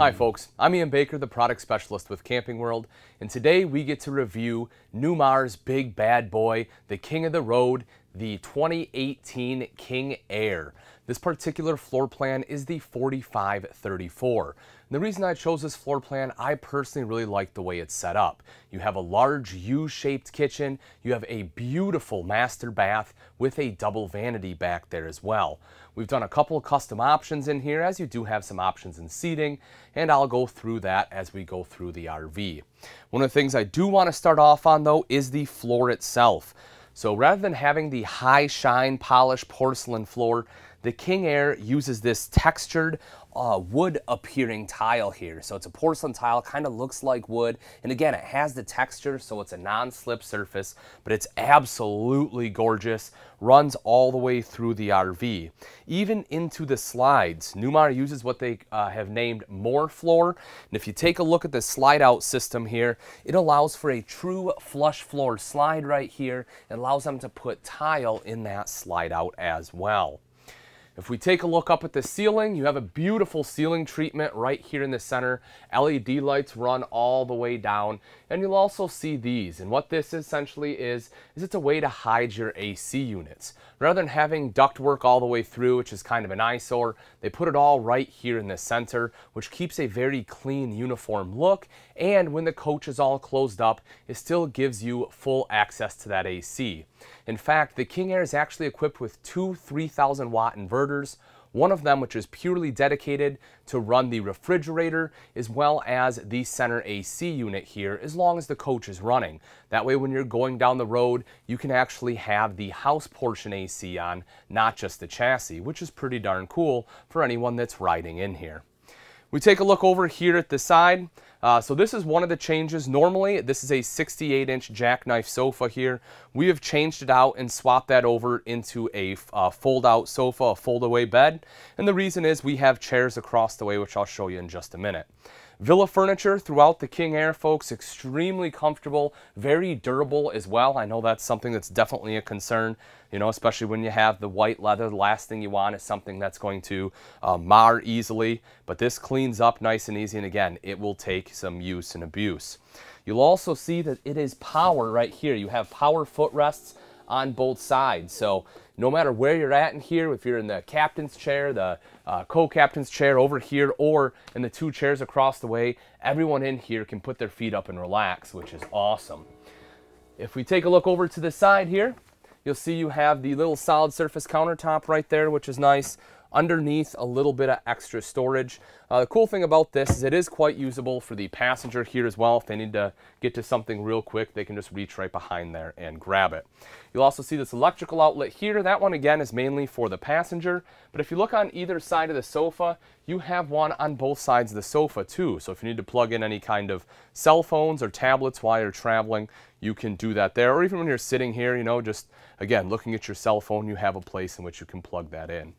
Hi folks, I'm Ian Baker, the product specialist with Camping World, and today we get to review Newmar's big bad boy, the king of the road, the 2018 King Aire. This particular floor plan is the 4534. And the reason I chose this floor plan, I personally really like the way it's set up. You have a large U-shaped kitchen, you have a beautiful master bath with a double vanity back there as well. We've done a couple of custom options in here, as you do have some options in seating, and I'll go through that as we go through the RV. One of the things I do want to start off on though is the floor itself. So rather than having the high shine polished porcelain floor, the King Aire uses this textured wood appearing tile here. So it's a porcelain tile, kind of looks like wood. And again, it has the texture, so it's a non-slip surface, but it's absolutely gorgeous. Runs all the way through the RV. Even into the slides, Newmar uses what they have named MorFloor. And if you take a look at the slide out system here, it allows for a true flush floor slide right here. It allows them to put tile in that slide out as well. If we take a look up at the ceiling, you have a beautiful ceiling treatment right here in the center. LED lights run all the way down, and you'll also see these. And what this essentially is it's a way to hide your AC units. Rather than having ductwork all the way through, which is kind of an eyesore, they put it all right here in the center, which keeps a very clean, uniform look. And when the coach is all closed up, it still gives you full access to that AC. In fact, the King Aire is actually equipped with two 3,000 watt inverters, one of them which is purely dedicated to run the refrigerator as well as the center AC unit here, as long as the coach is running. That way when you're going down the road, you can actually have the house portion AC on, not just the chassis, which is pretty darn cool for anyone that's riding in here. We take a look over here at the side. So this is one of the changes. Normally, this is a 68-inch jackknife sofa here. We have changed it out and swapped that over into a fold-out sofa, a fold-away bed. And the reason is we have chairs across the way, which I'll show you in just a minute. Villa furniture throughout the King Aire, folks, extremely comfortable, very durable as well. I know that's something that's definitely a concern, you know, especially when you have the white leather. The last thing you want is something that's going to mar easily, but this cleans up nice and easy, and again, it will take some use and abuse. You'll also see that it is power right here. You have power footrests on both sides, so no matter where you're at in here, if you're in the captain's chair, the co-captain's chair over here, or in the two chairs across the way, everyone in here can put their feet up and relax, which is awesome. If we take a look over to the side here, you'll see you have the little solid surface countertop right there, which is nice. Underneath, a little bit of extra storage. The cool thing about this is it is quite usable for the passenger here as well. If they need to get to something real quick, they can just reach right behind there and grab it. You'll also see this electrical outlet here. That one again is mainly for the passenger, but if you look on either side of the sofa, you have one on both sides of the sofa too. So if you need to plug in any kind of cell phones or tablets while you're traveling, you can do that there. Or even when you're sitting here, you know, just again, looking at your cell phone, you have a place in which you can plug that in.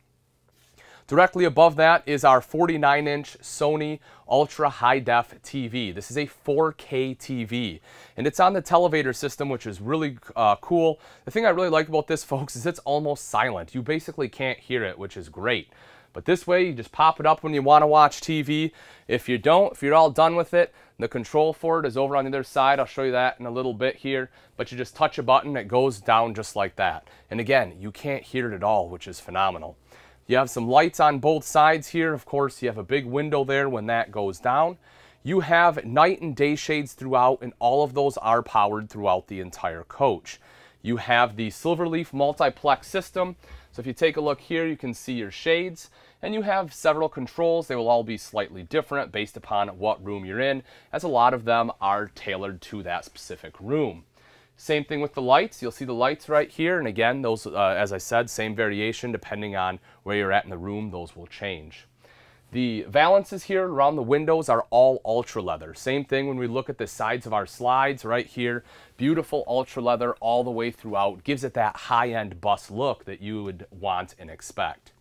Directly above that is our 49-inch Sony Ultra High Def TV. This is a 4K TV, and it's on the Televator system, which is really cool. The thing I really like about this, folks, is it's almost silent. You basically can't hear it, which is great. But this way, you just pop it up when you want to watch TV. If you don't, if you're all done with it, the control for it is over on the other side. I'll show you that in a little bit here, but you just touch a button, it goes down just like that. And again, you can't hear it at all, which is phenomenal. You have some lights on both sides here. Of course, you have a big window there when that goes down. You have night and day shades throughout, and all of those are powered throughout the entire coach. You have the Silverleaf multiplex system. So if you take a look here, you can see your shades, and you have several controls. They will all be slightly different based upon what room you're in, as a lot of them are tailored to that specific room. Same thing with the lights. You'll see the lights right here, and again, those, as I said, same variation depending on where you're at in the room, those will change. The valances here around the windows are all ultra leather. Same thing when we look at the sides of our slides right here. Beautiful ultra leather all the way throughout. Gives it that high-end bus look that you would want and expect.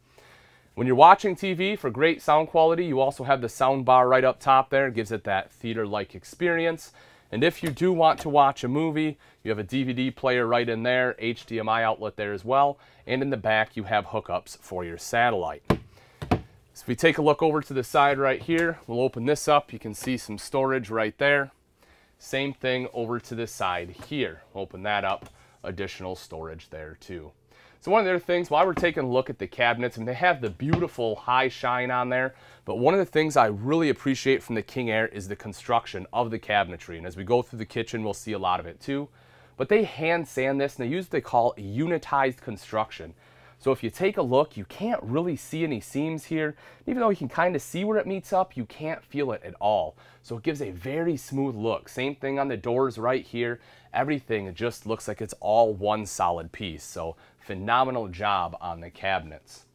When you're watching TV, for great sound quality, you also have the sound bar right up top there. It gives it that theater-like experience. And if you do want to watch a movie, you have a DVD player right in there, HDMI outlet there as well, and in the back you have hookups for your satellite. So if we take a look over to the side right here, we'll open this up. You can see some storage right there. Same thing over to the side here. Open that up, additional storage there too. So one of the other things, while we're taking a look at the cabinets, and they have the beautiful high shine on there, but one of the things I really appreciate from the King Aire is the construction of the cabinetry. And as we go through the kitchen, we'll see a lot of it too. But they hand sand this, and they use what they call unitized construction. So if you take a look, you can't really see any seams here. Even though you can kind of see where it meets up, you can't feel it at all. So it gives a very smooth look. Same thing on the doors right here. Everything just looks like it's all one solid piece. So phenomenal job on the cabinets.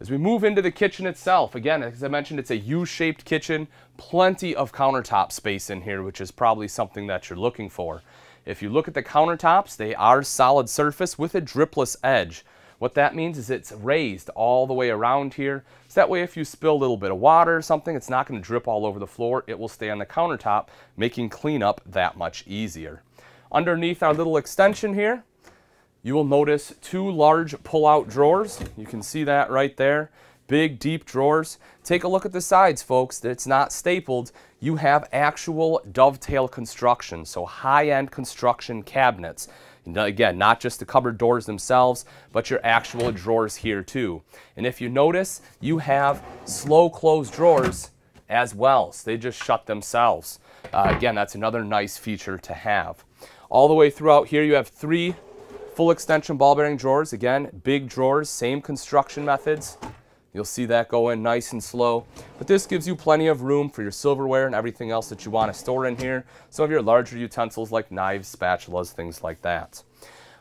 As we move into the kitchen itself, again, as I mentioned, it's a U-shaped kitchen. Plenty of countertop space in here, which is probably something that you're looking for. If you look at the countertops, they are solid surface with a dripless edge. What that means is it's raised all the way around here. So that way if you spill a little bit of water or something, it's not going to drip all over the floor. It will stay on the countertop, making cleanup that much easier. Underneath our little extension here, you will notice two large pull-out drawers. You can see that right there. Big, deep drawers. Take a look at the sides, folks. It's not stapled. You have actual dovetail construction, so high-end construction cabinets. Again, not just the cupboard doors themselves, but your actual drawers here too. And if you notice, you have slow close drawers as well, so they just shut themselves. Again, that's another nice feature to have. All the way throughout here, you have three full extension ball bearing drawers. Again, big drawers, same construction methods. You'll see that go in nice and slow, but this gives you plenty of room for your silverware and everything else that you want to store in here. Some of your larger utensils like knives, spatulas, things like that.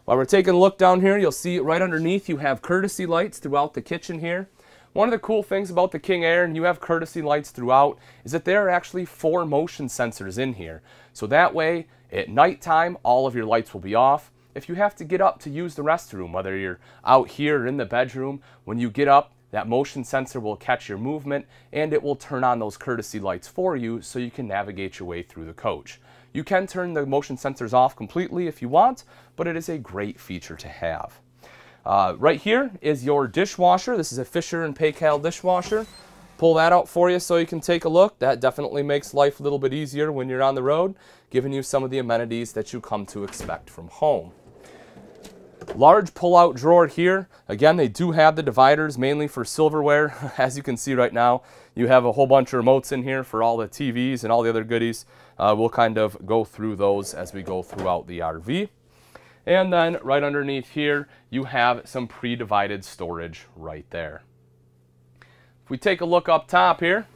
While we're taking a look down here, you'll see right underneath you have courtesy lights throughout the kitchen here. One of the cool things about the King Aire, and you have courtesy lights throughout, is that there are actually 4 motion sensors in here. So that way, at nighttime, all of your lights will be off. If you have to get up to use the restroom, whether you're out here or in the bedroom, when you get up, that motion sensor will catch your movement and it will turn on those courtesy lights for you so you can navigate your way through the coach. You can turn the motion sensors off completely if you want, but it is a great feature to have. Right here is your dishwasher. This is a Fisher and Paykel dishwasher. Pull that out for you so you can take a look. That definitely makes life a little bit easier when you're on the road, giving you some of the amenities that you come to expect from home. Large pull-out drawer here. Again, they do have the dividers mainly for silverware. As you can see right now, you have a whole bunch of remotes in here for all the TVs and all the other goodies. We'll kind of go through those as we go throughout the RV. And then right underneath here, you have some pre-divided storage right there. If we take a look up top here,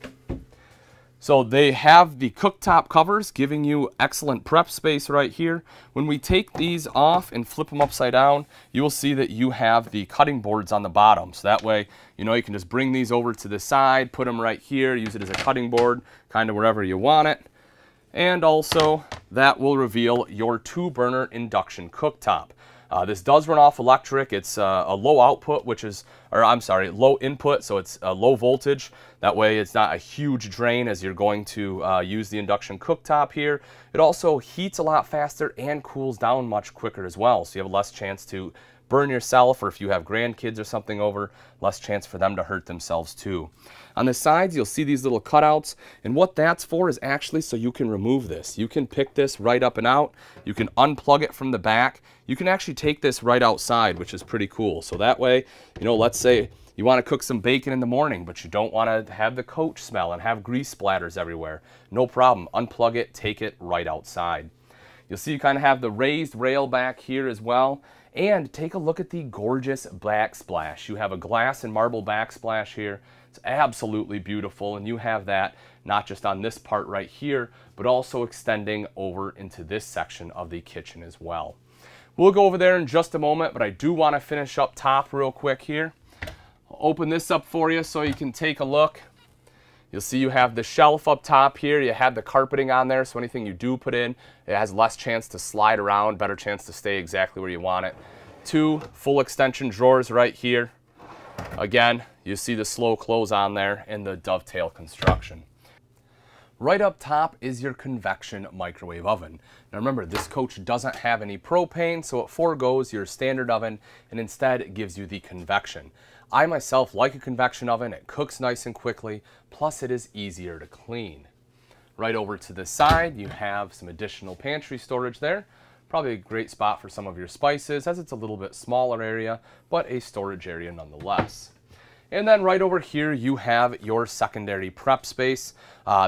so they have the cooktop covers, giving you excellent prep space right here. When we take these off and flip them upside down, you will see that you have the cutting boards on the bottom. So that way, you know, you can just bring these over to the side, put them right here, use it as a cutting board, kind of wherever you want it. And also, that will reveal your 2-burner induction cooktop. This does run off electric. It's a low output, which is, or I'm sorry, low input, so it's low voltage. That way it's not a huge drain as you're going to use the induction cooktop here. It also heats a lot faster and cools down much quicker as well, so you have less chance to burn yourself, or if you have grandkids or something over, less chance for them to hurt themselves too. On the sides, you'll see these little cutouts, and what that's for is actually so you can remove this. You can pick this right up and out. You can unplug it from the back. You can actually take this right outside, which is pretty cool. So that way, you know, let's say you want to cook some bacon in the morning, but you don't want to have the coach smell and have grease splatters everywhere. No problem. Unplug it, take it right outside. You'll see you kind of have the raised rail back here as well. And take a look at the gorgeous backsplash. You have a glass and marble backsplash here. It's absolutely beautiful, and you have that not just on this part right here, but also extending over into this section of the kitchen as well. We'll go over there in just a moment, but I do want to finish up top real quick here. I'll open this up for you so you can take a look. You'll see you have the shelf up top here. You have the carpeting on there, so anything you do put in, it has less chance to slide around, better chance to stay exactly where you want it. 2 full extension drawers right here. Again, you see the slow close on there and the dovetail construction. Right up top is your convection microwave oven. Now remember, this coach doesn't have any propane, so it forgoes your standard oven and instead it gives you the convection. I myself like a convection oven, it cooks nice and quickly, plus it is easier to clean. Right over to this side, you have some additional pantry storage there. Probably a great spot for some of your spices as it's a little bit smaller area, but a storage area nonetheless. And then right over here, you have your secondary prep space.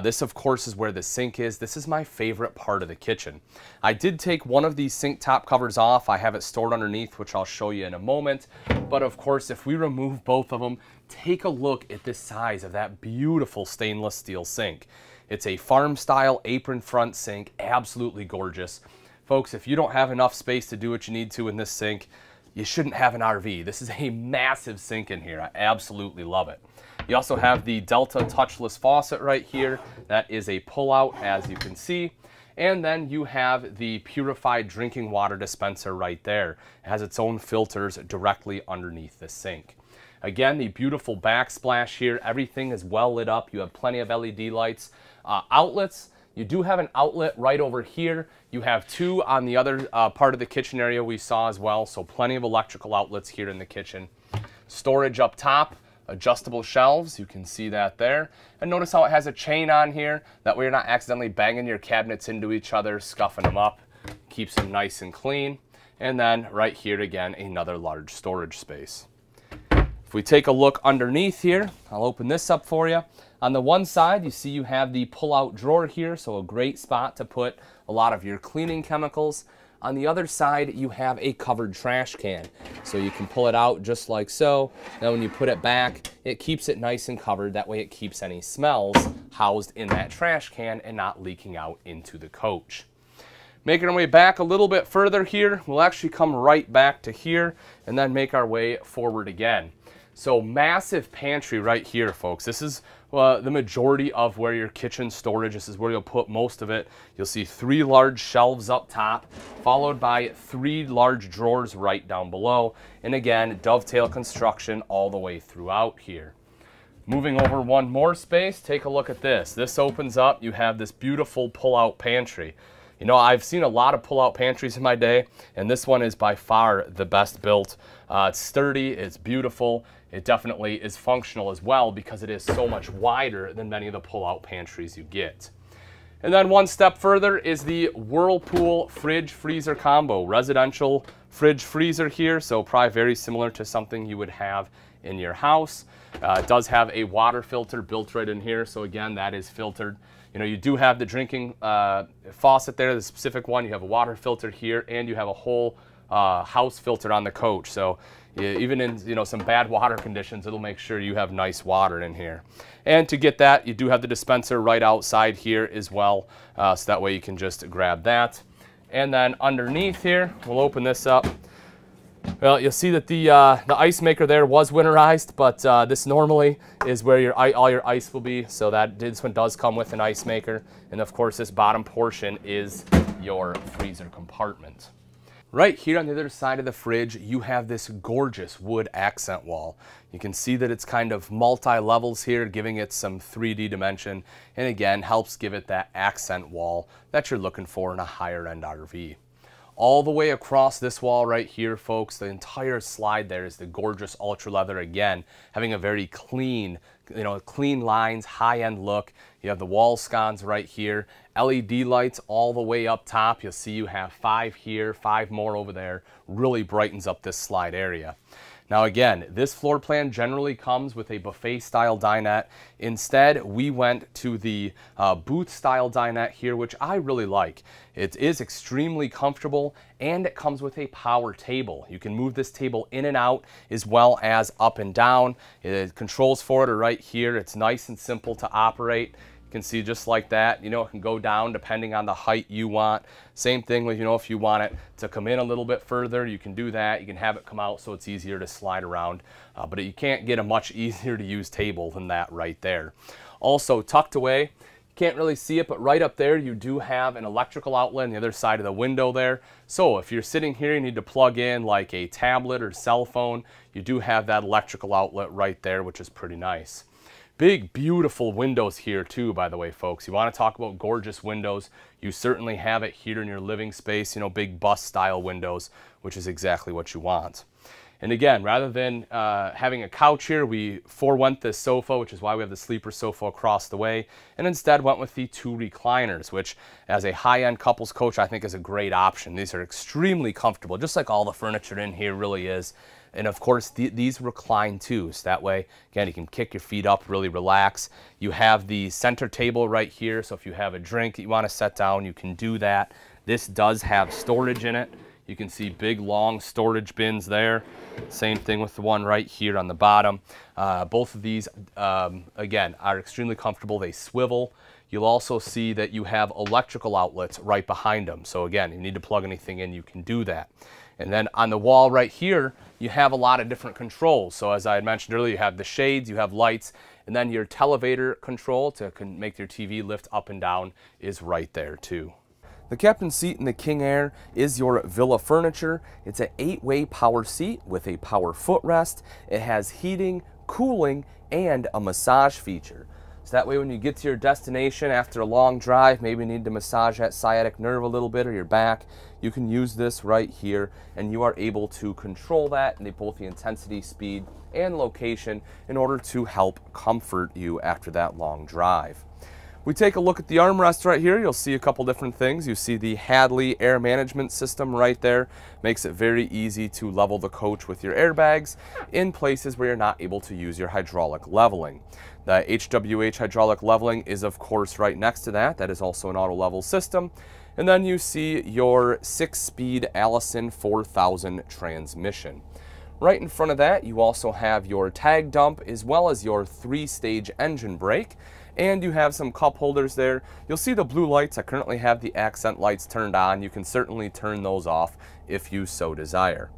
This of course is where the sink is. This is my favorite part of the kitchen. I did take one of these sink top covers off. I have it stored underneath, which I'll show you in a moment. But of course, if we remove both of them, take a look at the size of that beautiful stainless steel sink. It's a farm style apron front sink, absolutely gorgeous. Folks, if you don't have enough space to do what you need to in this sink, you shouldn't have an RV. This is a massive sink in here. I absolutely love it. You also have the Delta touchless faucet right here. That is a pull-out, as you can see. And then you have the purified drinking water dispenser right there. It has its own filters directly underneath the sink. Again, the beautiful backsplash here. Everything is well lit up. You have plenty of LED lights. Outlets. You do have an outlet right over here. You have two on the other part of the kitchen area we saw as well, so plenty of electrical outlets here in the kitchen. Storage up top, adjustable shelves, you can see that there. And notice how it has a chain on here, that way you're not accidentally banging your cabinets into each other, scuffing them up, keeps them nice and clean. And then right here again, another large storage space. If we take a look underneath here, I'll open this up for you. On the one side, you see you have the pull-out drawer here, so a great spot to put a lot of your cleaning chemicals. On the other side, you have a covered trash can, so you can pull it out just like so. Now when you put it back, it keeps it nice and covered. That way it keeps any smells housed in that trash can and not leaking out into the coach. Making our way back a little bit further here, we'll actually come right back to here and then make our way forward again. So massive pantry right here, folks. This is the majority of where your kitchen storage, this is where you'll put most of it. You'll see three large shelves up top, followed by three large drawers right down below. And again, dovetail construction all the way throughout here. Moving over one more space, take a look at this. This opens up, you have this beautiful pull-out pantry. You know, I've seen a lot of pull-out pantries in my day, and this one is by far the best built. It's sturdy, it's beautiful, it definitely is functional as well because it is so much wider than many of the pull-out pantries you get. And then one step further is the Whirlpool fridge-freezer combo, residential fridge-freezer here, so probably very similar to something you would have in your house. It does have a water filter built right in here, so again, that is filtered. You know, you do have the drinking faucet there, the specific one. You have a water filter here, and you have a whole house filter on the coach. So even in, you know, some bad water conditions, it'll make sure you have nice water in here. And to get that, you do have the dispenser right outside here as well. So that way you can just grab that. And then underneath here, we'll open this up. Well, you'll see that the ice maker there was winterized, but this normally is where all your ice will be. So that this one does come with an ice maker. And of course, this bottom portion is your freezer compartment. Right here on the other side of the fridge, you have this gorgeous wood accent wall. You can see that it's kind of multi-levels here, giving it some 3D dimension, and again, helps give it that accent wall that you're looking for in a higher-end RV. All the way across this wall right here, folks, the entire slide there is the gorgeous ultra leather again, having a very clean, you know, clean lines, high-end look. You have the wall sconces right here, LED lights all the way up top. You'll see you have 5 here, 5 more over there, really brightens up this slide area. Now again, this floor plan generally comes with a buffet-style dinette. Instead, we went to the booth-style dinette here, which I really like. It is extremely comfortable, and it comes with a power table. You can move this table in and out, as well as up and down. It controls for it are right here. It's nice and simple to operate. Can see just like that, you know, it can go down depending on the height you want. Same thing with, you know, if you want it to come in a little bit further, you can do that. You can have it come out so it's easier to slide around, but you can't get a much easier to use table than that right there. Also tucked away, you can't really see it, but right up there you do have an electrical outlet on the other side of the window there. So if you're sitting here, you need to plug in like a tablet or cell phone, you do have that electrical outlet right there, which is pretty nice. Big, beautiful windows here too, by the way, folks. You want to talk about gorgeous windows, you certainly have it here in your living space, you know, big bus style windows, which is exactly what you want. And again, rather than having a couch here, we forewent this sofa, which is why we have the sleeper sofa across the way, and instead went with the two recliners, which as a high-end couples coach, I think is a great option. These are extremely comfortable, just like all the furniture in here really is. And of course, these recline too, so that way, again, you can kick your feet up, really relax. You have the center table right here, so if you have a drink that you want to set down, you can do that. This does have storage in it. You can see big, long storage bins there. Same thing with the one right here on the bottom. Both of these, again, are extremely comfortable. They swivel. You'll also see that you have electrical outlets right behind them. So again, you need to plug anything in, you can do that. And then on the wall right here, you have a lot of different controls. So as I had mentioned earlier, you have the shades, you have lights, and then your Televator control to make your TV lift up and down is right there too. The captain's seat in the King Aire is your Villa furniture. It's an 8-way power seat with a power footrest. It has heating, cooling, and a massage feature. So that way when you get to your destination after a long drive, maybe you need to massage that sciatic nerve a little bit or your back, you can use this right here and you are able to control that and both the intensity, speed, and location in order to help comfort you after that long drive. We take a look at the armrest right here, you'll see a couple different things. You see the Hadley air management system right there. Makes it very easy to level the coach with your airbags in places where you're not able to use your hydraulic leveling. The HWH hydraulic leveling is of course right next to that. That is also an auto level system. And then you see your 6-speed Allison 4000 transmission. Right in front of that, you also have your tag dump as well as your 3-stage engine brake. And you have some cup holders there. You'll see the blue lights. I currently have the accent lights turned on. You can certainly turn those off if you so desire.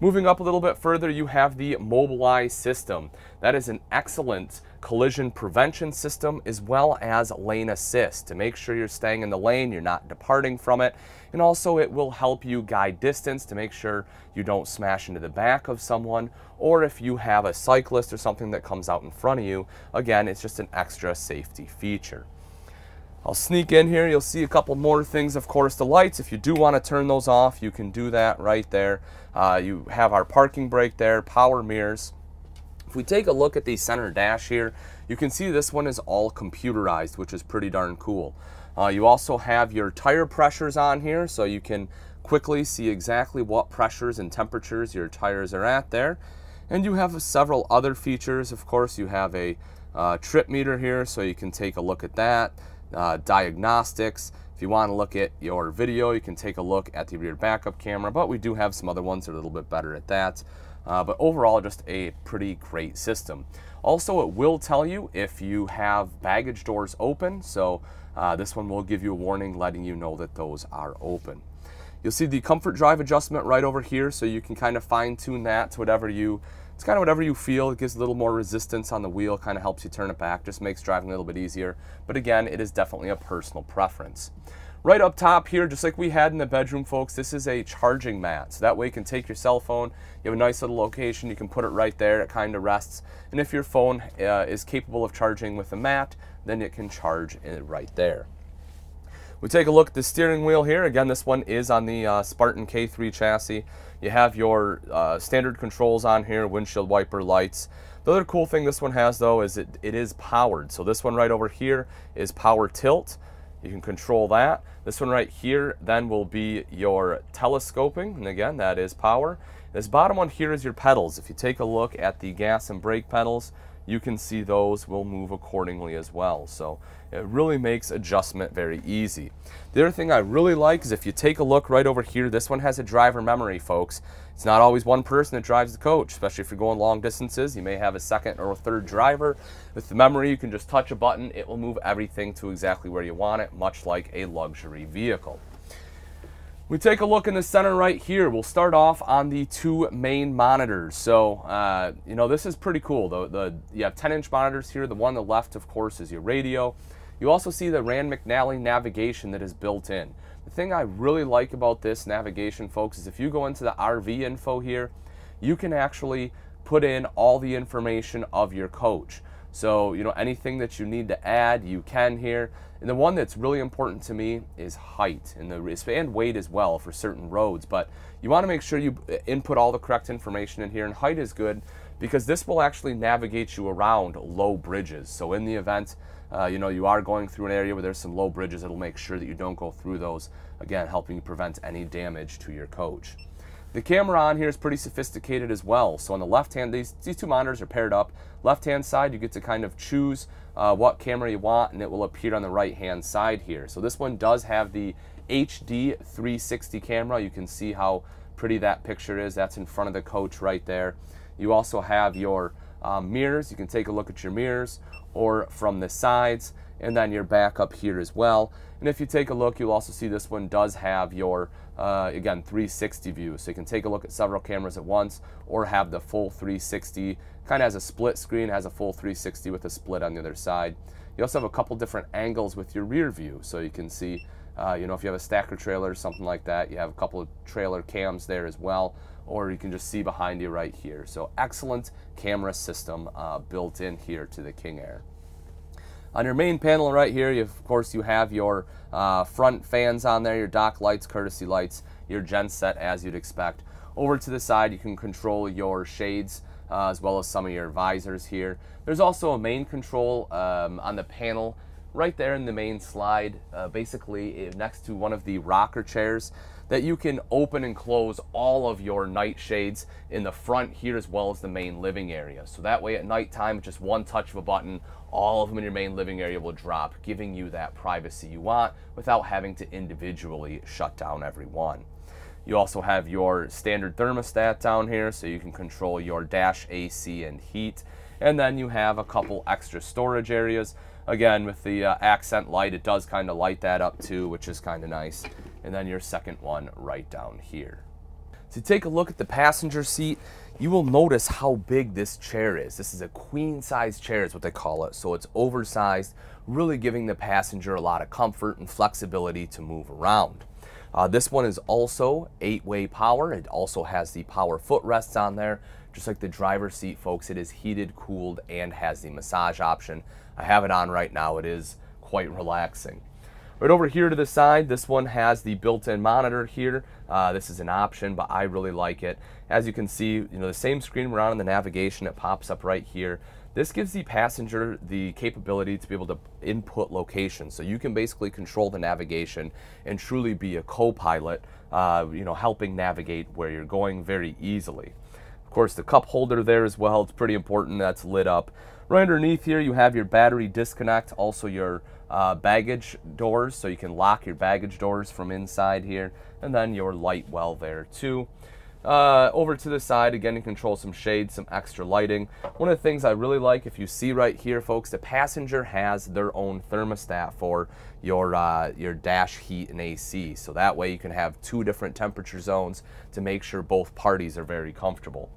Moving up a little bit further, you have the Mobilize system. That is an excellent collision prevention system as well as lane assist to make sure you're staying in the lane, you're not departing from it. And also it will help you guide distance to make sure you don't smash into the back of someone, or if you have a cyclist or something that comes out in front of you. Again, it's just an extra safety feature. I'll sneak in here, you'll see a couple more things, of course, the lights. If you do want to turn those off, you can do that right there. You have our parking brake there, power mirrors. If we take a look at the center dash here, you can see this one is all computerized, which is pretty darn cool. You also have your tire pressures on here, so you can quickly see exactly what pressures and temperatures your tires are at there. And you have several other features. Of course, you have a trip meter here, so you can take a look at that. Diagnostics. If you want to look at your video, you can take a look at the rear backup camera, but we do have some other ones that are a little bit better at that. But overall, just a pretty great system. Also, it will tell you if you have baggage doors open, so this one will give you a warning letting you know that those are open. You'll see the comfort drive adjustment right over here, so you can kind of fine tune that to whatever you whatever you feel. It gives a little more resistance on the wheel, kind of helps you turn it back, just makes driving a little bit easier. But again, it is definitely a personal preference. Right up top here, just like we had in the bedroom, folks, this is a charging mat. So that way you can take your cell phone, you have a nice little location, you can put it right there, it kind of rests. And if your phone is capable of charging with a mat, then it can charge it right there. We take a look at the steering wheel here. Again, this one is on the Spartan K3 chassis. You have your standard controls on here, windshield wiper, lights. The other cool thing this one has, though, is it is powered. So this one right over here is power tilt. You can control that. This one right here then will be your telescoping, and again, that is power. This bottom one here is your pedals. If you take a look at the gas and brake pedals, you can see those will move accordingly as well. So it really makes adjustment very easy. The other thing I really like is if you take a look right over here, this one has a driver memory, folks. It's not always one person that drives the coach, especially if you're going long distances. You may have a second or a third driver. With the memory, you can just touch a button. It will move everything to exactly where you want it, much like a luxury vehicle. We take a look in the center right here. We'll start off on the two main monitors. So, you know, this is pretty cool. You have 10-inch monitors here. The one on the left, of course, is your radio. You also see the Rand McNally navigation that is built in. The thing I really like about this navigation, folks, is if you go into the RV info here, you can actually put in all the information of your coach. So, you know, anything that you need to add, you can here. And the one that's really important to me is height and weight as well for certain roads. But you want to make sure you input all the correct information in here. And height is good because this will actually navigate you around low bridges. So in the event, you know, you are going through an area where there's some low bridges, it'll make sure that you don't go through those. Again, helping you prevent any damage to your coach. The camera on here is pretty sophisticated as well. So on the left hand, these two monitors are paired up. Left hand side, you get to kind of choose what camera you want, and it will appear on the right hand side here. So this one does have the HD 360 camera. You can see how pretty that picture is. That's in front of the coach right there. You also have your mirrors. You can take a look at your mirrors or from the sides, and then your back up here as well. And if you take a look, you'll also see this one does have your again 360 view, so you can take a look at several cameras at once or have the full 360. Kind of has a split screen, has a full 360 with a split on the other side. You also have a couple different angles with your rear view, so you can see you know, if you have a stacker trailer or something like that, you have a couple of trailer cams there as well, or you can just see behind you right here. So excellent camera system built in here to the King Aire. On your main panel right here, you, of course, you have your front fans on there, your dock lights, courtesy lights, your genset as you'd expect. Over to the side, you can control your shades as well as some of your visors here. There's also a main control on the panel right there in the main slide, basically next to one of the rocker chairs, that you can open and close all of your night shades in the front here as well as the main living area. So that way at nighttime, just one touch of a button, all of them in your main living area will drop, giving you that privacy you want without having to individually shut down every one. You also have your standard thermostat down here, so you can control your dash, AC, and heat. And then you have a couple extra storage areas. Again, with the accent light, it does kind of light that up too, which is kind of nice. And then your second one right down here. To take a look at the passenger seat, you will notice how big this chair is. This is a queen size chair is what they call it. So it's oversized, really giving the passenger a lot of comfort and flexibility to move around. This one is also 8-way power. It also has the power footrests on there. Just like the driver's seat, folks, it is heated, cooled, and has the massage option. I have it on right now. It is quite relaxing. Right over here to the side, this one has the built-in monitor here. This is an option, but I really like it. As you can see, you know, the same screen we're on the navigation, it pops up right here. This gives the passenger the capability to be able to input location. So you can basically control the navigation and truly be a co-pilot, you know, helping navigate where you're going very easily. Of course, the cup holder there as well, it's pretty important, that's lit up. Right underneath here you have your battery disconnect, also your baggage doors, so you can lock your baggage doors from inside here, and then your light well there too. Over to the side, again, you control some shades, some extra lighting. One of the things I really like, if you see right here, folks, the passenger has their own thermostat for your dash, heat, and AC. So that way you can have two different temperature zones to make sure both parties are very comfortable.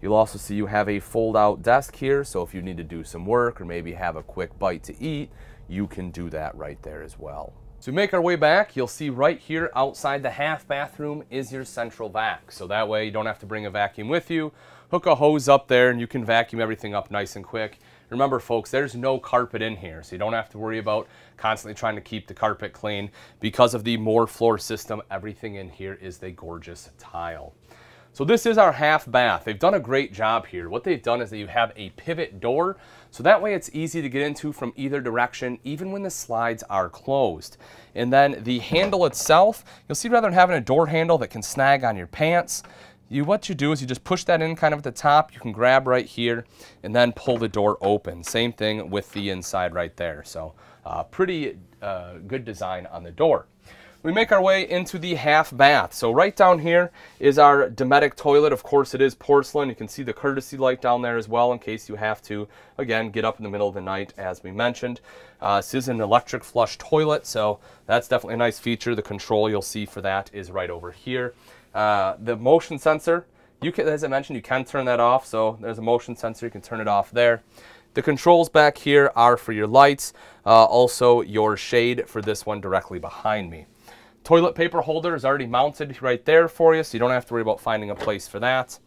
You'll also see you have a fold-out desk here, so if you need to do some work or maybe have a quick bite to eat, you can do that right there as well. So we make our way back, you'll see right here outside the half bathroom is your central vac. So that way you don't have to bring a vacuum with you. Hook a hose up there and you can vacuum everything up nice and quick. Remember, folks, there's no carpet in here, so you don't have to worry about constantly trying to keep the carpet clean. Because of the MorFloor system, everything in here is the gorgeous tile. So this is our half bath. They've done a great job here. What they've done is that you have a pivot door, so that way it's easy to get into from either direction, even when the slides are closed. And then the handle itself, you'll see rather than having a door handle that can snag on your pants, what you do is you just push that in kind of at the top, you can grab right here, and then pull the door open. Same thing with the inside right there. So pretty good design on the door. We make our way into the half bath. So right down here is our Dometic toilet. Of course, it is porcelain. You can see the courtesy light down there as well in case you have to, again, get up in the middle of the night, as we mentioned. This is an electric flush toilet, so that's definitely a nice feature. The control you'll see for that is right over here. The motion sensor, you can, as I mentioned, you can turn that off. So there's a motion sensor, you can turn it off there. The controls back here are for your lights, also your shade for this one directly behind me. Toilet paper holder is already mounted right there for you, so you don't have to worry about finding a place for that.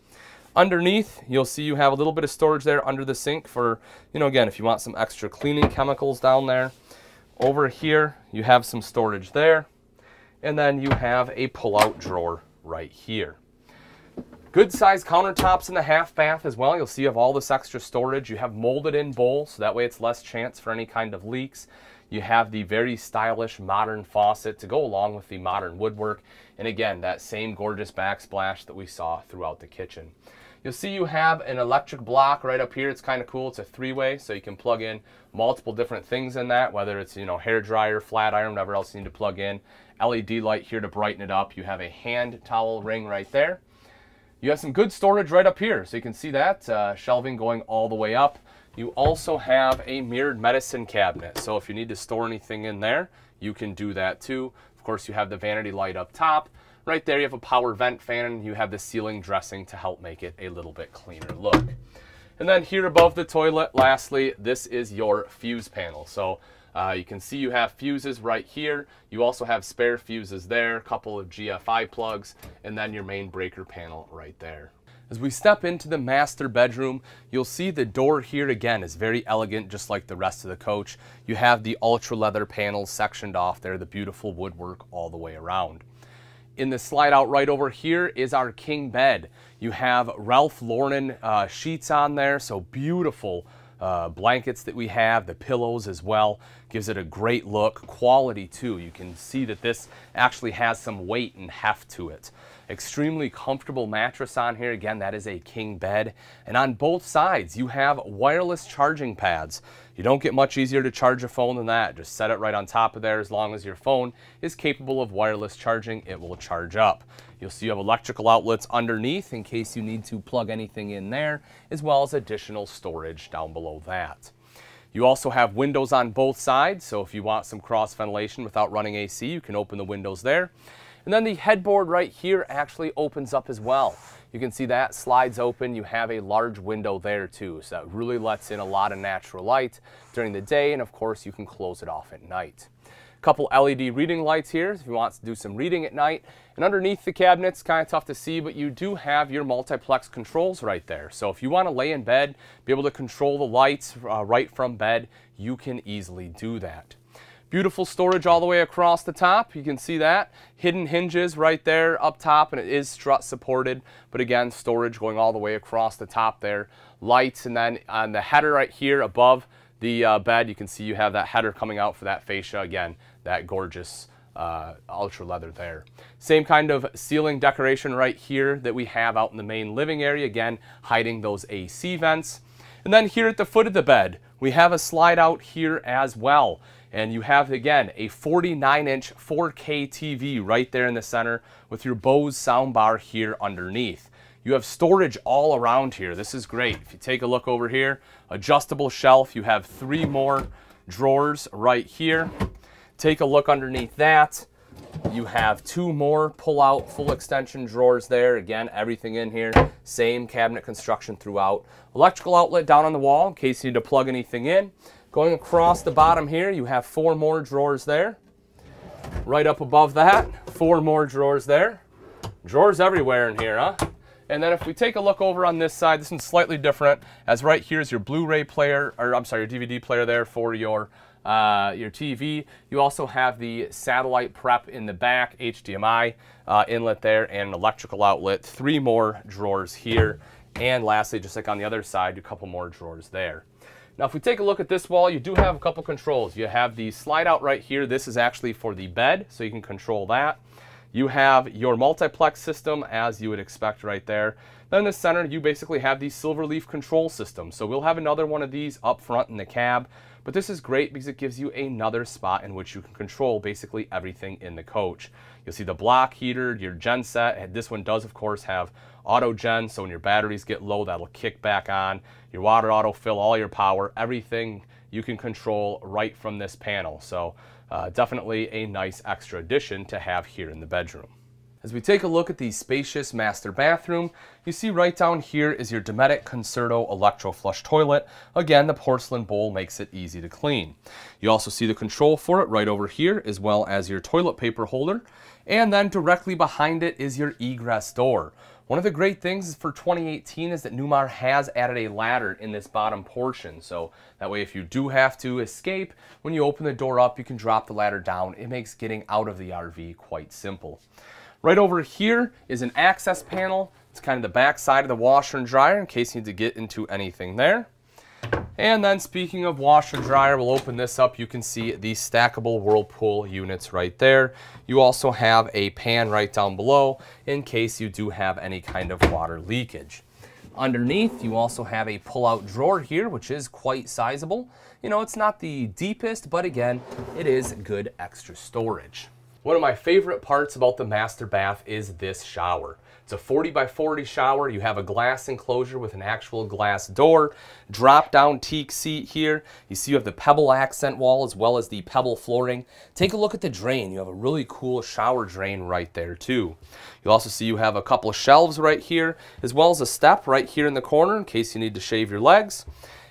Underneath, you'll see you have a little bit of storage there under the sink for, you know, again, if you want some extra cleaning chemicals down there. Over here, you have some storage there. And then you have a pull-out drawer right here. Good size countertops in the half bath as well. You'll see you have all this extra storage. You have molded in bowls, so that way it's less chance for any kind of leaks. You have the very stylish modern faucet to go along with the modern woodwork. And again, that same gorgeous backsplash that we saw throughout the kitchen. You'll see you have an electric block right up here. It's kind of cool. It's a three-way, so you can plug in multiple different things in that, whether it's, you know, hair dryer, flat iron, whatever else you need to plug in. LED light here to brighten it up. You have a hand towel ring right there. You have some good storage right up here. So you can see that shelving going all the way up. You also have a mirrored medicine cabinet. So if you need to store anything in there, you can do that too. Of course, you have the vanity light up top. Right there, you have a power vent fan, and you have the ceiling dressing to help make it a little bit cleaner look. And then here above the toilet, lastly, this is your fuse panel. So you can see you have fuses right here. You also have spare fuses there, a couple of GFI plugs, and then your main breaker panel right there. As we step into the master bedroom, you'll see the door here again is very elegant, just like the rest of the coach. You have the ultra leather panels sectioned off there, the beautiful woodwork all the way around. In the slide out right over here is our king bed. You have Ralph Lauren sheets on there, so beautiful blankets that we have, the pillows as well. Gives it a great look, quality too. You can see that this actually has some weight and heft to it. Extremely comfortable mattress on here. Again, that is a king bed. And on both sides, you have wireless charging pads. You don't get much easier to charge a phone than that. Just set it right on top of there. As long as your phone is capable of wireless charging, it will charge up. You'll see you have electrical outlets underneath in case you need to plug anything in there, as well as additional storage down below that. You also have windows on both sides, so if you want some cross ventilation without running AC, you can open the windows there. And then the headboard right here actually opens up as well. You can see that slides open. You have a large window there too, so that really lets in a lot of natural light during the day, and of course you can close it off at night. A couple LED reading lights here if you want to do some reading at night. And underneath the cabinets, kind of tough to see, but you do have your multiplex controls right there. So if you want to lay in bed, be able to control the lights right from bed, you can easily do that. Beautiful storage all the way across the top. You can see that. Hidden hinges right there up top, and it is strut supported. But again, storage going all the way across the top there. Lights, and then on the header right here above the bed, you can see you have that header coming out for that fascia. Again, that gorgeous ultra leather there. Same kind of ceiling decoration right here that we have out in the main living area. Again, hiding those AC vents. And then here at the foot of the bed, we have a slide out here as well. And you have, again, a 49-inch 4K TV right there in the center with your Bose soundbar here underneath. You have storage all around here. This is great. If you take a look over here, adjustable shelf. You have three more drawers right here. Take a look underneath that. You have two more pull-out full extension drawers there. Again, everything in here. Same cabinet construction throughout. Electrical outlet down on the wall in case you need to plug anything in. Going across the bottom here, you have four more drawers there. Right up above that, four more drawers there. Drawers everywhere in here, huh? And then if we take a look over on this side, this one's slightly different, as right here is your Blu-ray player, or I'm sorry, your DVD player there for your TV. You also have the satellite prep in the back, HDMI inlet there, and an electrical outlet. Three more drawers here. And lastly, just like on the other side, a couple more drawers there. Now, if we take a look at this wall, you do have a couple controls. You have the slide out right here. This is actually for the bed, so you can control that. You have your multiplex system, as you would expect right there. Then in the center, you basically have the Silverleaf control system. So we'll have another one of these up front in the cab, but this is great because it gives you another spot in which you can control basically everything in the coach. You'll see the block heater, your genset, and this one does, of course, have auto gen, so when your batteries get low, that'll kick back on. Your water auto fill, all your power, everything you can control right from this panel. So definitely a nice extra addition to have here in the bedroom. As we take a look at the spacious master bathroom, you see right down here is your Dometic Concerto electro-flush toilet. Again, the porcelain bowl makes it easy to clean. You also see the control for it right over here, as well as your toilet paper holder. And then directly behind it is your egress door. One of the great things for 2018 is that Newmar has added a ladder in this bottom portion, so that way if you do have to escape, when you open the door up, you can drop the ladder down. It makes getting out of the RV quite simple. Right over here is an access panel. It's kind of the back side of the washer and dryer in case you need to get into anything there. And then speaking of washer and dryer, we'll open this up. You can see the stackable Whirlpool units right there. You also have a pan right down below in case you do have any kind of water leakage. Underneath, you also have a pull-out drawer here, which is quite sizable. You know, it's not the deepest, but again, it is good extra storage. One of my favorite parts about the master bath is this shower. It's a 40x40 shower. You have a glass enclosure with an actual glass door, drop down teak seat here. You see you have the pebble accent wall as well as the pebble flooring. Take a look at the drain. You have a really cool shower drain right there too. You'll also see you have a couple of shelves right here as well as a step right here in the corner in case you need to shave your legs.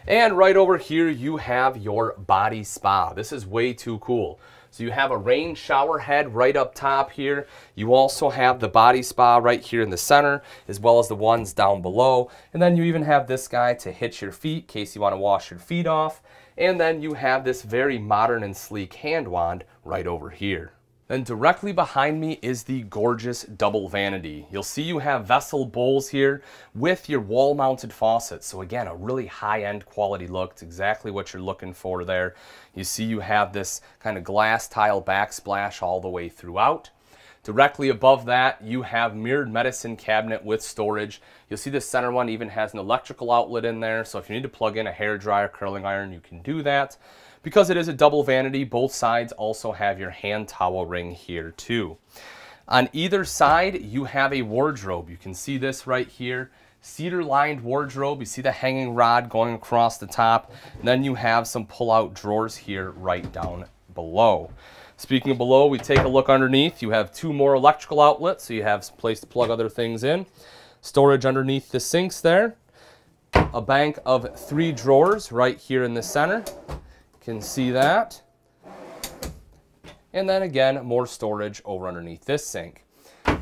And right over here you have your body spa. This is way too cool. So you have a rain shower head right up top here. You also have the body spa right here in the center, as well as the ones down below. And then you even have this guy to hitch your feet in case you want to wash your feet off. And then you have this very modern and sleek hand wand right over here. Then directly behind me is the gorgeous double vanity. You'll see you have vessel bowls here with your wall-mounted faucets. So again, a really high-end quality look. It's exactly what you're looking for there. You see you have this kind of glass tile backsplash all the way throughout. Directly above that, you have mirrored medicine cabinet with storage. You'll see the center one even has an electrical outlet in there. So if you need to plug in a hairdryer, curling iron, you can do that. Because it is a double vanity, both sides also have your hand towel ring here too. On either side, you have a wardrobe. You can see this right here. Cedar-lined wardrobe. You see the hanging rod going across the top. And then you have some pull-out drawers here right down below. Speaking of below, we take a look underneath. You have two more electrical outlets, so you have some place to plug other things in. Storage underneath the sinks there. A bank of three drawers right here in the center. Can see that, and then again more storage over underneath this sink.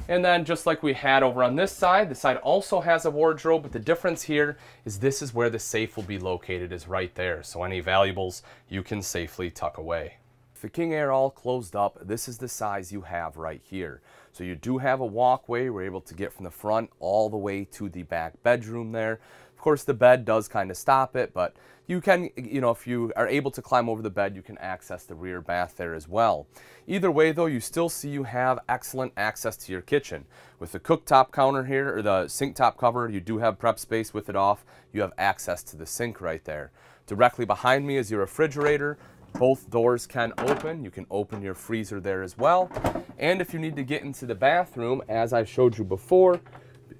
And then just like we had over on this side also has a wardrobe, but the difference here is this is where the safe will be located, is right there, so any valuables you can safely tuck away. If the King Aire all closed up, this is the size you have right here. So you do have a walkway. We're able to get from the front all the way to the back bedroom there. Of course, the bed does kind of stop it, but you can, you know, if you are able to climb over the bed, you can access the rear bath there as well. Either way, though, you still see you have excellent access to your kitchen. With the cooktop counter here, or the sink top cover, you do have prep space with it off. You have access to the sink right there. Directly behind me is your refrigerator. Both doors can open. You can open your freezer there as well. And if you need to get into the bathroom, as I showed you before,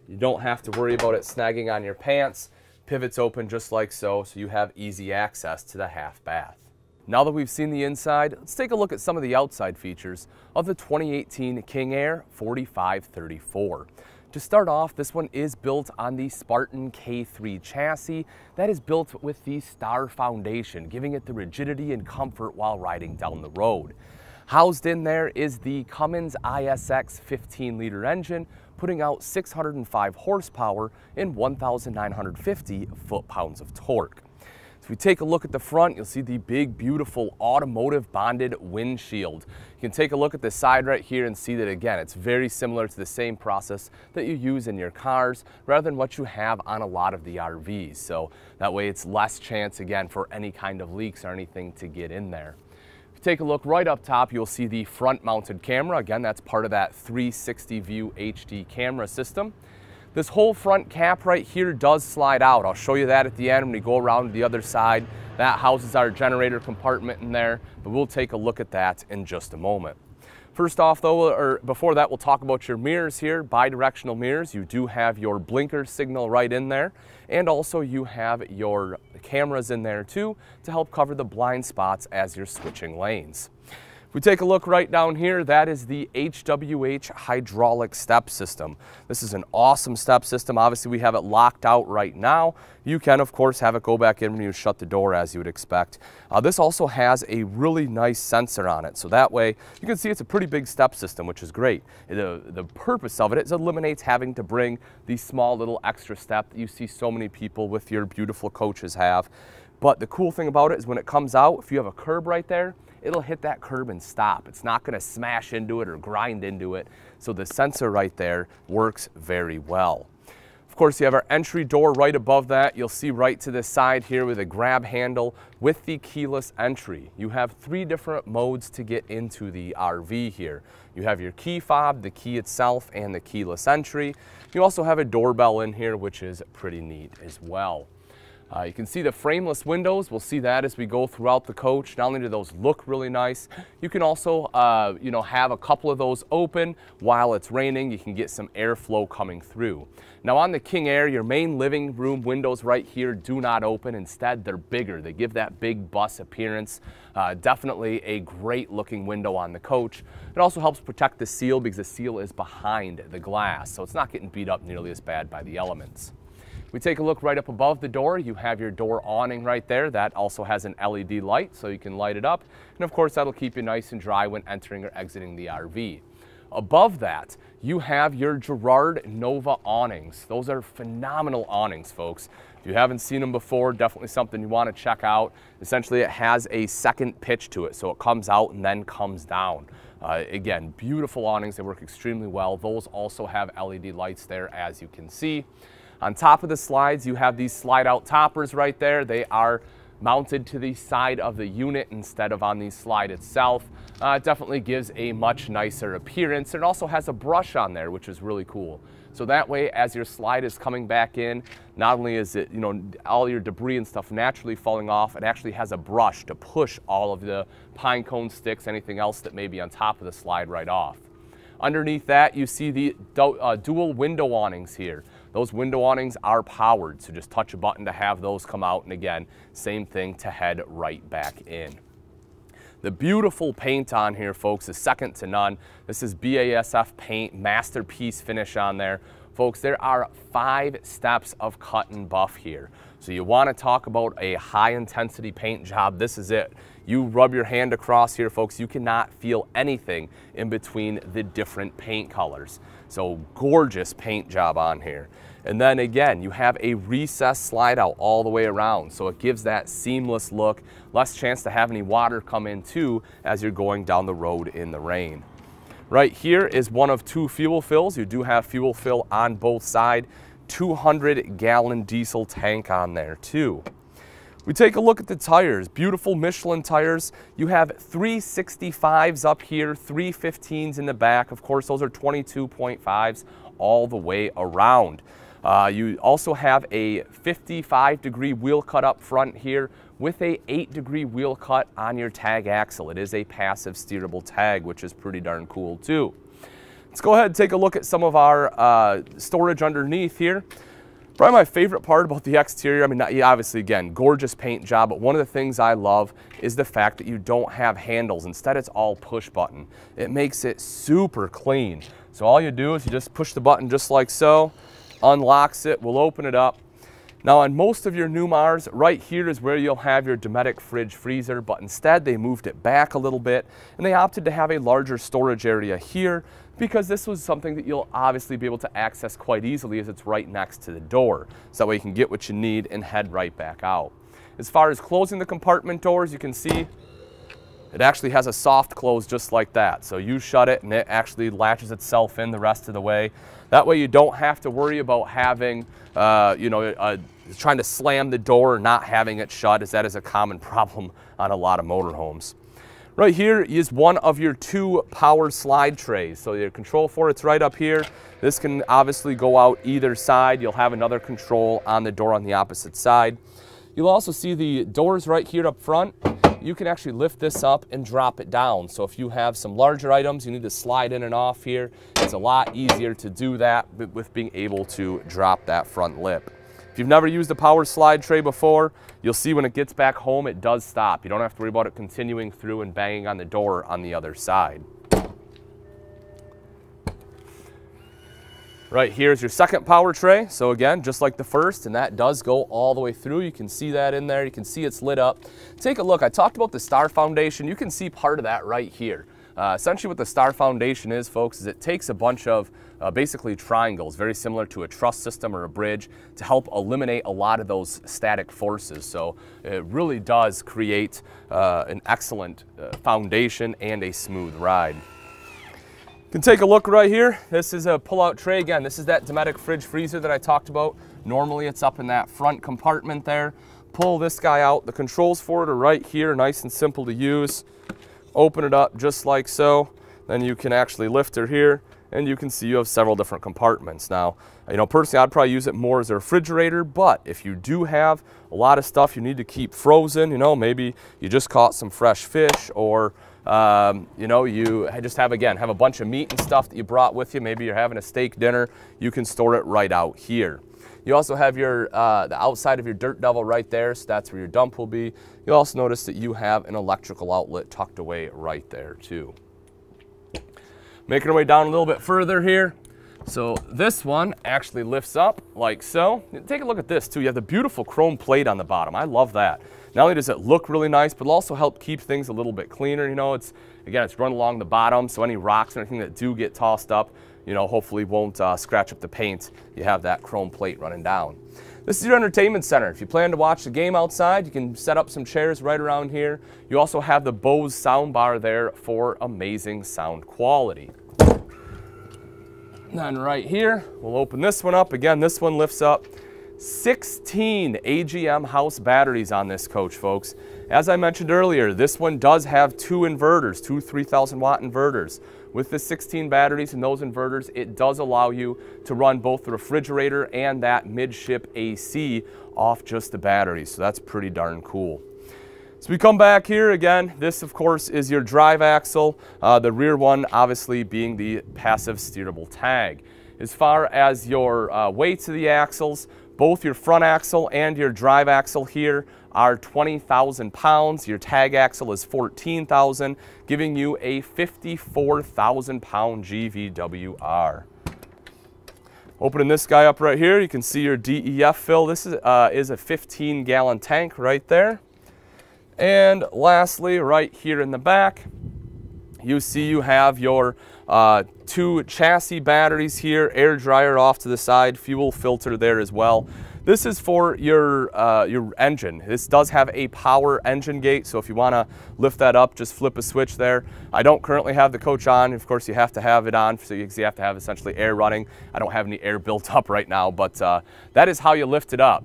you don't have to worry about it snagging on your pants. Pivots open just like so, so you have easy access to the half bath. Now that we've seen the inside, let's take a look at some of the outside features of the 2018 King Aire 4534. To start off, this one is built on the Spartan K3 chassis that is built with the Star Foundation, giving it the rigidity and comfort while riding down the road. Housed in there is the Cummins ISX 15-liter engine, putting out 605 horsepower and 1,950 foot-pounds of torque. If we take a look at the front, you'll see the big, beautiful automotive bonded windshield. You can take a look at the side right here and see that again, it's very similar to the same process that you use in your cars rather than what you have on a lot of the RVs. So that way it's less chance again for any kind of leaks or anything to get in there. Take a look right up top, you'll see the front mounted camera. Again, that's part of that 360 view HD camera system. This whole front cap right here does slide out. I'll show you that at the end when we go around to the other side. That houses our generator compartment in there, but we'll take a look at that in just a moment. First off though, or before that, we'll talk about your mirrors here, bi-directional mirrors. You do have your blinker signal right in there, and also you have your cameras in there too to help cover the blind spots as you're switching lanes. If If we take a look right down here, that is the HWH hydraulic step system. This is an awesome step system. Obviously, we have it locked out right now. You can, of course, have it go back in when you shut the door, as you would expect. This also has a really nice sensor on it, so that way you can see it's a pretty big step system, which is great. The purpose of it is it eliminates having to bring the small little extra step that you see so many people with your beautiful coaches have. But the cool thing about it is when it comes out, if you have a curb right there, it'll hit that curb and stop. It's not going to smash into it or grind into it. So the sensor right there works very well. Of course, you have our entry door right above that. You'll see right to the side here with a grab handle with the keyless entry. You have three different modes to get into the RV here. You have your key fob, the key itself, and the keyless entry. You also have a doorbell in here, which is pretty neat as well. You can see the frameless windows. We'll see that as we go throughout the coach. Not only do those look really nice, you can also have a couple of those open while it's raining. You can get some airflow coming through. Now on the King Aire, your main living room windows right here do not open. Instead, they're bigger. They give that big bus appearance. Definitely a great looking window on the coach. It also helps protect the seal because the seal is behind the glass, so it's not getting beat up nearly as bad by the elements. We take a look right up above the door. You have your door awning right there. That also has an LED light, so you can light it up. And of course, that'll keep you nice and dry when entering or exiting the RV. Above that, you have your Girard Nova awnings. Those are phenomenal awnings, folks. If you haven't seen them before, definitely something you want to check out. Essentially, it has a second pitch to it, so it comes out and then comes down. Again, beautiful awnings. They work extremely well. Those also have LED lights there, as you can see. On top of the slides, you have these slide-out toppers right there. They are mounted to the side of the unit instead of on the slide itself. It definitely gives a much nicer appearance. It also has a brush on there, which is really cool. So that way, as your slide is coming back in, not only is it, all your debris and stuff naturally falling off, it actually has a brush to push all of the pine cone sticks, anything else that may be on top of the slide right off. Underneath that, you see the dual window awnings here. Those window awnings are powered, so just touch a button to have those come out, and again, same thing to head right back in. The beautiful paint on here, folks, is second to none. This is BASF paint, masterpiece finish on there. Folks, there are 5 steps of cut and buff here. So you want to talk about a high-intensity paint job, this is it. You rub your hand across here, folks, you cannot feel anything in between the different paint colors. So gorgeous paint job on here. And then again, you have a recessed slide out all the way around, so it gives that seamless look, less chance to have any water come in too as you're going down the road in the rain. Right here is one of 2 fuel fills. You do have fuel fill on both sides. 200-gallon diesel tank on there too. We take a look at the tires, beautiful Michelin tires. You have 365s up here, 315s in the back. Of course, those are 22.5s all the way around. You also have a 55-degree wheel cut up front here with a 8-degree wheel cut on your tag axle. It is a passive steerable tag, which is pretty darn cool too. Let's go ahead and take a look at some of our storage underneath here. Probably my favorite part about the exterior, obviously, again, gorgeous paint job, but one of the things I love is the fact that you don't have handles. Instead, it's all push button. It makes it super clean. So all you do is you just push the button just like so, unlocks it, we'll open it up. Now on most of your Newmars, right here is where you'll have your Dometic fridge freezer, but instead they moved it back a little bit and they opted to have a larger storage area here because this was something that you'll obviously be able to access quite easily as it's right next to the door. So that way you can get what you need and head right back out. As far as closing the compartment doors, you can see it actually has a soft close just like that. So you shut it and it actually latches itself in the rest of the way. That way you don't have to worry about having, trying to slam the door and not having it shut, as that is a common problem on a lot of motorhomes. Right here is one of your 2 power slide trays. So your control for it's right up here. This can obviously go out either side. You'll have another control on the door on the opposite side. You'll also see the doors right here up front. You can actually lift this up and drop it down. So if you have some larger items, you need to slide in and off here. It's a lot easier to do that with being able to drop that front lip. If you've never used a power slide tray before, you'll see when it gets back home, it does stop. You don't have to worry about it continuing through and banging on the door on the other side. Right here is your second power tray. So again, just like the first, and that does go all the way through. You can see that in there. You can see it's lit up. Take a look. I talked about the star foundation. You can see part of that right here. Essentially what the star foundation is, folks, is it takes a bunch of basically triangles, very similar to a truss system or a bridge, to help eliminate a lot of those static forces. So it really does create an excellent foundation and a smooth ride. You can take a look right here. This is a pull-out tray. Again, this is that Dometic fridge freezer that I talked about. Normally it's up in that front compartment there. Pull this guy out. The controls for it are right here, nice and simple to use. Open it up just like so. Then you can actually lift her here, and you can see you have several different compartments. Now, you know, personally, I'd probably use it more as a refrigerator, but if you do have a lot of stuff you need to keep frozen, you know, maybe you just caught some fresh fish, or you know, you just have, again, have a bunch of meat and stuff that you brought with you. Maybe you're having a steak dinner, you can store it right out here. You also have your, the outside of your Dirt Devil right there, so that's where your dump will be. You'll also notice that you have an electrical outlet tucked away right there too. Making our way down a little bit further here. So this one actually lifts up like so. Take a look at this too. You have the beautiful chrome plate on the bottom. I love that. Not only does it look really nice, but it'll also help keep things a little bit cleaner. You know, it's, again, it's run along the bottom, so any rocks or anything that do get tossed up, you know, hopefully won't scratch up the paint. You have that chrome plate running down. This is your entertainment center. If you plan to watch the game outside, you can set up some chairs right around here. You also have the Bose sound bar there for amazing sound quality. And then right here, we'll open this one up. Again, this one lifts up. 16 AGM house batteries on this coach, folks. As I mentioned earlier, this one does have two inverters, two 3,000 watt inverters. With the 16 batteries and those inverters, it does allow you to run both the refrigerator and that midship AC off just the batteries. So that's pretty darn cool. So we come back here again. This, of course, is your drive axle. The rear one, obviously, being the passive steerable tag. As far as your weights of the axles, both your front axle and your drive axle here are 20,000 pounds. Your tag axle is 14,000, giving you a 54,000 pound GVWR. Opening this guy up right here, you can see your DEF fill. This is a 15-gallon tank right there. And lastly, right here in the back, you see you have your two chassis batteries here, air dryer off to the side, fuel filter there as well. This is for your engine. This does have a power engine gate, so if you want to lift that up, just flip a switch there. I don't currently have the coach on. Of course, you have to have it on, so you have to have essentially air running. I don't have any air built up right now, but that is how you lift it up.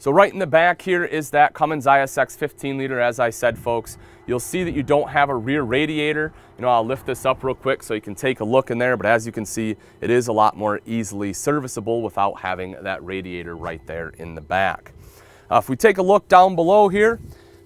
So right in the back here is that Cummins ISX 15 liter, as I said, folks. You'll see that you don't have a rear radiator. You know, I'll lift this up real quick so you can take a look in there, but as you can see, it is a lot more easily serviceable without having that radiator right there in the back. If we take a look down below here,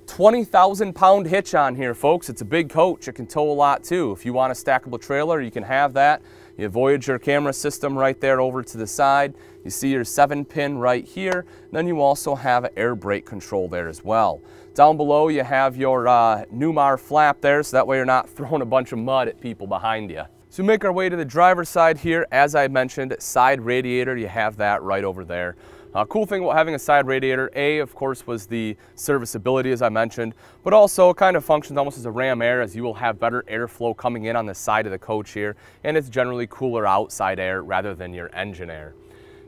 20,000 pound hitch on here, folks. It's a big coach. It can tow a lot too. If you want a stackable trailer, you can have that. You have Voyager camera system right there over to the side. You see your 7-pin right here. And then you also have air brake control there as well. Down below, you have your Newmar flap there, so that way you're not throwing a bunch of mud at people behind you. So we make our way to the driver's side here. As I mentioned, side radiator, you have that right over there. Cool thing about having a side radiator, A, of course, was the serviceability, as I mentioned, but also kind of functions almost as a ram air, as you will have better airflow coming in on the side of the coach here, and it's generally cooler outside air rather than your engine air.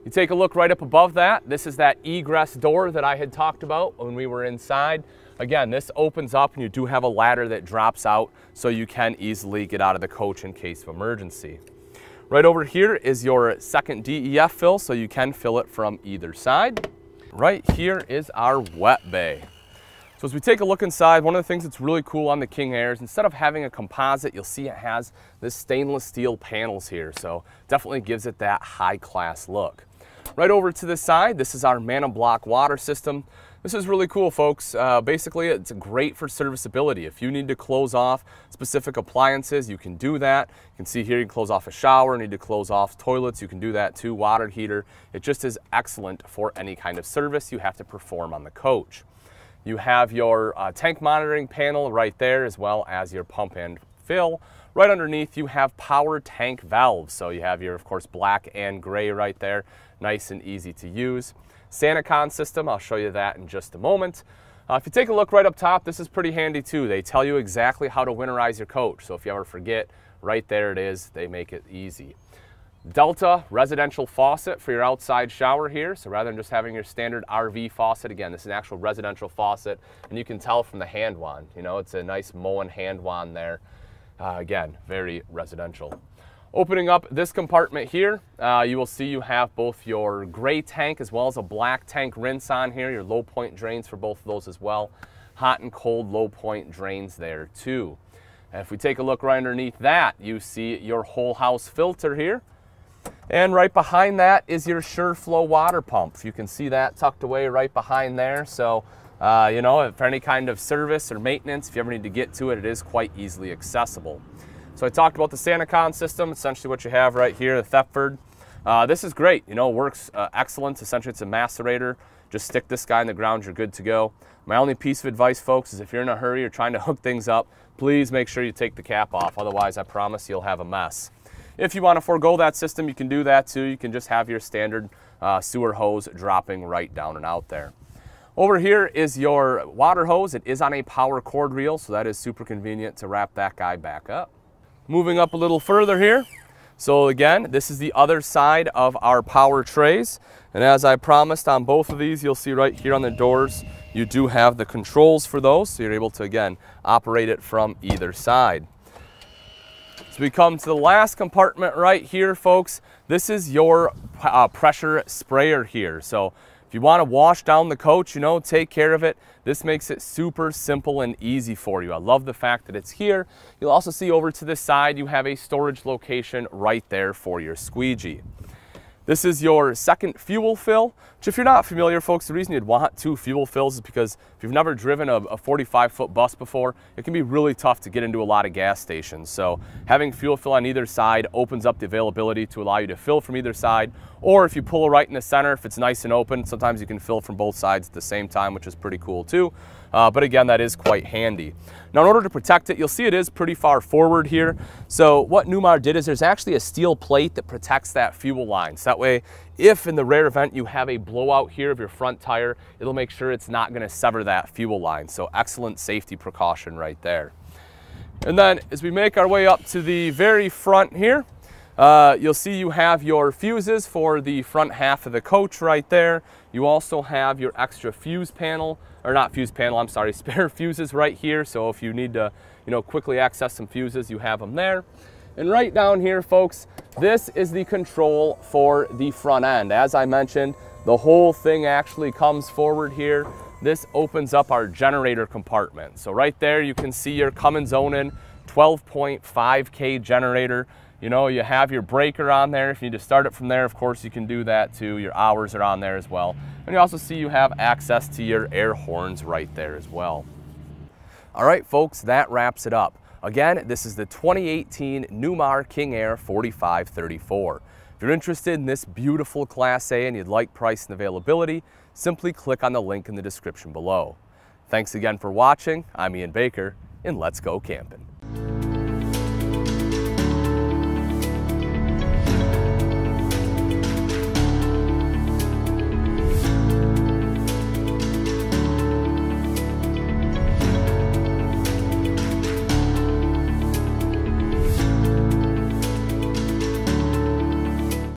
You take a look right up above that. This is that egress door that I had talked about when we were inside. Again, this opens up, and you do have a ladder that drops out so you can easily get out of the coach in case of emergency. Right over here is your second DEF fill, so you can fill it from either side. Right here is our wet bay. So as we take a look inside, one of the things that's really cool on the King Aire is instead of having a composite, you'll see it has this stainless steel panels here, so definitely gives it that high class look. Right over to the side, this is our Mana Block water system. This is really cool, folks. Basically, it's great for serviceability. If you need to close off specific appliances, you can do that. You can see here, you can close off a shower, need to close off toilets, you can do that too, water heater. It just is excellent for any kind of service you have to perform on the coach. You have your tank monitoring panel right there, as well as your pump and fill. Right underneath, you have power tank valves. So you have your, of course, black and gray right there. Nice and easy to use. SaniCon system, I'll show you that in just a moment. If you take a look right up top, this is pretty handy too. They tell you exactly how to winterize your coach. So if you ever forget, right there it is. They make it easy. Delta residential faucet for your outside shower here. So rather than just having your standard RV faucet, again, this is an actual residential faucet. And you can tell from the hand wand, you know, it's a nice Moen hand wand there. Again, very residential. Opening up this compartment here, you will see you have both your gray tank as well as a black tank rinse on here, your low point drains for both of those as well. Hot and cold low point drains there too. And if we take a look right underneath that, you see your whole house filter here. And right behind that is your SureFlow water pump. You can see that tucked away right behind there. So, you know, if any kind of service or maintenance, if you ever need to get to it, it is quite easily accessible. So I talked about the SaniCon system, essentially what you have right here, the Thetford. This is great, you know, works excellent. Essentially, it's a macerator. Just stick this guy in the ground, you're good to go. My only piece of advice, folks, is if you're in a hurry or trying to hook things up, please make sure you take the cap off. Otherwise, I promise you'll have a mess. If you want to forego that system, you can do that too. You can just have your standard sewer hose dropping right down and out there. Over here is your water hose. It is on a power cord reel, so that is super convenient to wrap that guy back up. Moving up a little further here. So again, this is the other side of our power trays. And as I promised on both of these, you'll see right here on the doors, you do have the controls for those. So you're able to, again, operate it from either side. So we come to the last compartment right here, folks. This is your pressure sprayer here. So if you want to wash down the coach, you know, take care of it. This makes it super simple and easy for you. I love the fact that it's here. You'll also see over to this side, you have a storage location right there for your squeegee. This is your second fuel fill, which if you're not familiar, folks, the reason you'd want two fuel fills is because if you've never driven a 45-foot bus before, it can be really tough to get into a lot of gas stations. So having fuel fill on either side opens up the availability to allow you to fill from either side, or if you pull right in the center, if it's nice and open, sometimes you can fill from both sides at the same time, which is pretty cool too. But again, that is quite handy. Now, in order to protect it, you'll see it is pretty far forward here. So what Newmar did is there's actually a steel plate that protects that fuel line. So that way, if in the rare event you have a blowout here of your front tire, it'll make sure it's not going to sever that fuel line. So excellent safety precaution right there. And then as we make our way up to the very front here, you'll see you have your fuses for the front half of the coach right there. You also have your extra fuse panel, or not fuse panel, I'm sorry, spare fuses right here. So if you need to, you know, quickly access some fuses, you have them there. And right down here, folks, this is the control for the front end. As I mentioned, the whole thing actually comes forward here. This opens up our generator compartment. So right there, you can see your Cummins Onan 12.5K generator. You know, you have your breaker on there. If you need to start it from there, of course, you can do that too. Your hours are on there as well. And you also see you have access to your air horns right there as well. All right, folks, that wraps it up. Again, this is the 2018 Newmar King Aire 4534. If you're interested in this beautiful Class A and you'd like price and availability, simply click on the link in the description below. Thanks again for watching. I'm Ian Baker, and let's go camping.